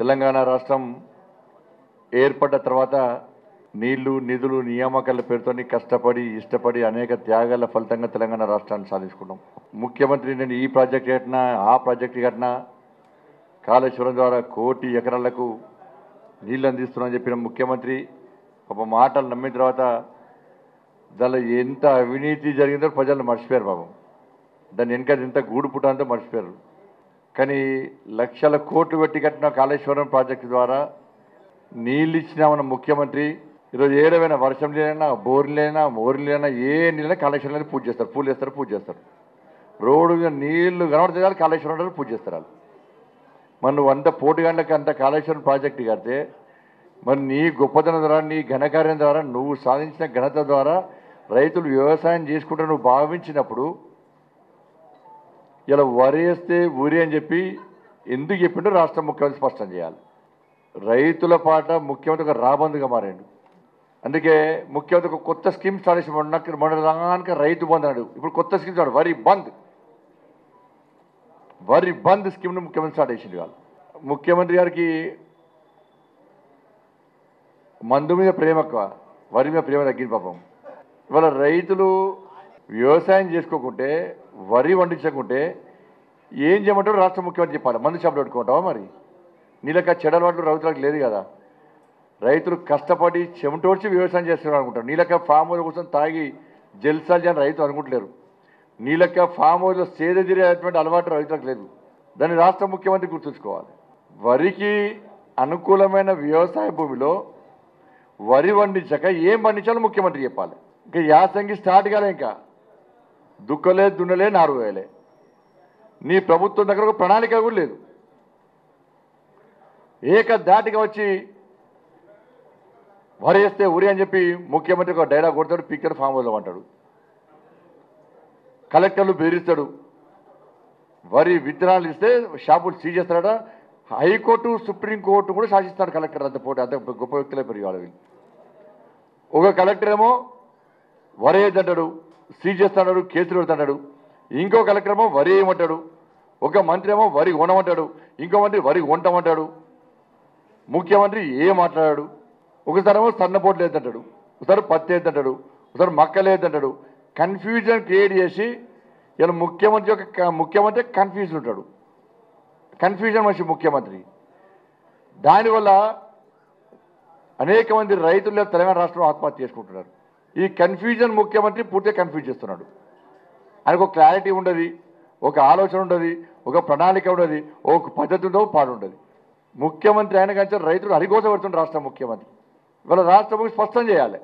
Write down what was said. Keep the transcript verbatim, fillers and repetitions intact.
తెలంగాణ రాష్ట్రం ఏర్పడ్డ తర్వాత నీళ్లు నిధులు నియామకాల పేరుతోని కష్టపడి ఇష్టపడి అనేక త్యాగాల ఫలితంగా తెలంగాణ రాష్ట్రాన్ని సాధించుకున్నాం. ముఖ్యమంత్రి నేను ఈ ప్రాజెక్ట్ కట్టినా ఆ ప్రాజెక్ట్ కట్టినా కాళేశ్వరం ద్వారా కోటి ఎకరాలకు నీళ్ళు అందిస్తున్నామని చెప్పిన ముఖ్యమంత్రి ఒక మాటలు నమ్మిన తర్వాత దానిలో ఎంత అవినీతి జరిగిందో ప్రజలు మర్చిపోయారు బాబు. దాన్ని వెనక ఎంత గూడు పుట్టాంతో మర్చిపోయారు. కానీ లక్షల కోట్లు పెట్టి కట్టిన కాళేశ్వరం ప్రాజెక్టు ద్వారా నీళ్ళు ఇచ్చినామన్న ముఖ్యమంత్రి ఈరోజు ఏడవైనా వర్షం లేనైనా బోర్లు లేనా మోర్లు లేనా ఏ నీళ్ళైనా కాళేశ్వరం పూజ చేస్తారు, పూలు వేస్తారు, పూజ చేస్తారు. రోడ్డు నీళ్లు కనబడితే కాళేశ్వరం పూజ చేస్తారు. వాళ్ళు మనం వంద పోటీ గంటలకు అంత కాళేశ్వరం ప్రాజెక్టు కడితే మరి నీ గొప్పతనం ద్వారా నీ ఘనకార్యం ద్వారా నువ్వు సాధించిన ఘనత ద్వారా రైతులు వ్యవసాయం చేసుకుంటూ నువ్వు భావించినప్పుడు ఇలా వరి వేస్తే ఊరి అని చెప్పి ఎందుకు చెప్పిండో రాష్ట్ర ముఖ్యమంత్రి స్పష్టం చేయాలి. రైతుల పాట ముఖ్యమంత్రి ఒక రాబందుగా మారాడు. అందుకే ముఖ్యమంత్రి ఒక కొత్త స్కీమ్ స్టార్ట్ చేసి మొన్న మొన్నదానికి రైతు బంద్ అన్నాడు. ఇప్పుడు కొత్త స్కీమ్ స్టార్ట్ వరి బంద్ వరి బంద్ స్కీమ్ను ముఖ్యమంత్రి స్టార్ట్ చేసిండు. వాళ్ళు ముఖ్యమంత్రి గారికి మందు మీద ప్రేమ వరి మీద ప్రేమ తగ్గింది పాపం. ఇవాళ రైతులు వ్యవసాయం చేసుకోకుంటే వరి వండించకుంటే ఏం చేయమంటారు రాష్ట్ర ముఖ్యమంత్రి చెప్పాలి. మందు షాపులు పెట్టుకుంటావా మరి? నీళ్ళక చెడలవాట్లు రైతులకు లేదు కదా. రైతులు కష్టపడి చెమటోడ్చి వ్యవసాయం చేస్తున్నారు అనుకుంటారు. నీళ్ళక ఫామ్ హౌస్ కోసం తాగి జల్సాలు చేయని రైతు అనుకుంటలేరు. నీళ్ళక ఫామ్ హౌస్లో సేద తీరేటువంటి అలవాటు రైతులకు లేదు. దాన్ని రాష్ట్ర ముఖ్యమంత్రి గుర్తుంచుకోవాలి. వరికి అనుకూలమైన వ్యవసాయ భూమిలో వరి పండించక ఏం పండించాలో ముఖ్యమంత్రి చెప్పాలి. ఇంకా యాసంగి స్టార్ట్ కాలే, ఇంకా దుక్కలే దున్నలే నారు వేయలే. నీ ప్రభుత్వం దగ్గర ఒక ప్రణాళిక కూడా లేదు. ఏక దాటిగా వచ్చి వరి వేస్తే ఊరి అని చెప్పి ముఖ్యమంత్రి ఒక డైలాగ్ కొడతాడు, స్పీకర్ ఫామ్ హౌస్లో అంటాడు, కలెక్టర్లు బెదిరిస్తాడు. వరి విత్తనాలు ఇస్తే షాపులు సీజ్ చేస్తాడా? హైకోర్టు సుప్రీంకోర్టు కూడా శాసిస్తాడు కలెక్టర్. అంత పోటీ అంత గొప్ప వ్యక్తులే పెరిగి ఒక కలెక్టర్ ఏమో వరే అంటాడు, సీజ్ చేస్తాడు, కేసులు పెడతాడు. ఇంకో కలెక్టర్ ఏమో వరి ఏమంటాడు, ఒక మంత్రి ఏమో వరి కొనమంటాడు, ఇంకో మంత్రి వరి కొంటామంటాడు. ముఖ్యమంత్రి ఏ మాట్లాడాడు? ఒకసారి ఏమో సన్నపోట్లు ఏదంటాడు, ఒకసారి పత్తి ఏదంటాడు, ఒకసారి మక్కలు ఏదంటాడు. కన్ఫ్యూజన్ క్రియేట్ చేసి ఇలా ముఖ్యమంత్రి యొక్క ముఖ్యమంత్రి కన్ఫ్యూజన్ ఉంటాడు. కన్ఫ్యూజన్ మనిషి ముఖ్యమంత్రి. దానివల్ల అనేక మంది రైతులు తెలంగాణ రాష్ట్రంలో ఆత్మహత్య చేసుకుంటున్నారు. ఈ కన్ఫ్యూజన్ ముఖ్యమంత్రి పూర్తిగా కన్ఫ్యూజ్ చేస్తున్నాడు. ఆయనకు ఒక క్లారిటీ ఉండదు, ఒక ఆలోచన ఉండదు, ఒక ప్రణాళిక ఉండదు, ఒక పద్ధతి ఉండదు, పాడు ఉండదు. ముఖ్యమంత్రి ఆయన కంటే రైతులు హరిగోస పెడుతున్నారు రాష్ట్ర ముఖ్యమంత్రి. ఇవాళ రాష్ట్ర ప్రభుత్వం స్పష్టం చేయాలి.